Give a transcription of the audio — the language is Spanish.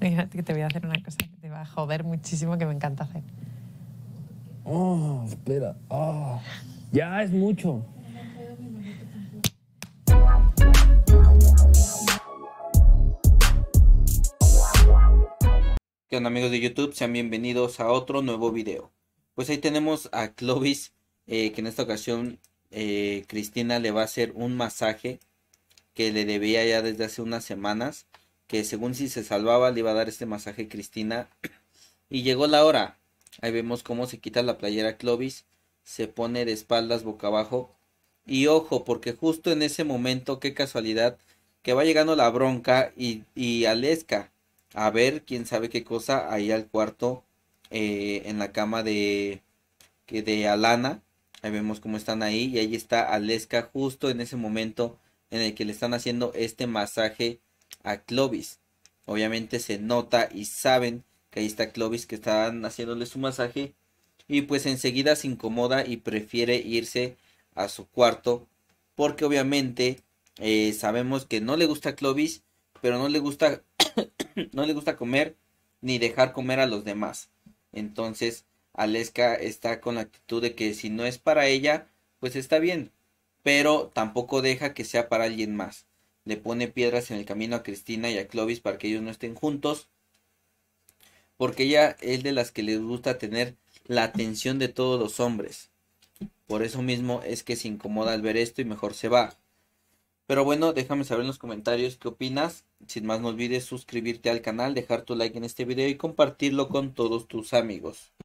Fíjate que te voy a hacer una cosa que te va a joder muchísimo, que me encanta hacer. Oh, espera. Oh, ya es mucho. ¿Qué onda, amigos de YouTube? Sean bienvenidos a otro nuevo video. Pues ahí tenemos a Clovis, que en esta ocasión Cristina le va a hacer un masaje que le debía ya desde hace unas semanas, que según si se salvaba le iba a dar este masaje a Cristina, y llegó la hora. Ahí vemos cómo se quita la playera Clovis, se pone de espaldas boca abajo, y ojo, porque justo en ese momento, qué casualidad, que va llegando la Bronca y Aleska a ver quién sabe qué cosa ahí al cuarto, en la cama de Alana. Ahí vemos cómo están ahí, y ahí está Aleska justo en ese momento en el que le están haciendo este masaje a Clovis. Obviamente se nota y saben que ahí está Clovis, que están haciéndole su masaje, y pues enseguida se incomoda y prefiere irse a su cuarto, porque obviamente sabemos que no le gusta a Clovis, pero no le gusta no le gusta comer ni dejar comer a los demás. Entonces Aleska está con la actitud de que si no es para ella, pues está bien, pero tampoco deja que sea para alguien más. Le pone piedras en el camino a Cristina y a Clovis para que ellos no estén juntos, porque ella es de las que les gusta tener la atención de todos los hombres. Por eso mismo es que se incomoda al ver esto y mejor se va. Pero bueno, déjame saber en los comentarios qué opinas. Sin más, no olvides suscribirte al canal, dejar tu like en este video y compartirlo con todos tus amigos.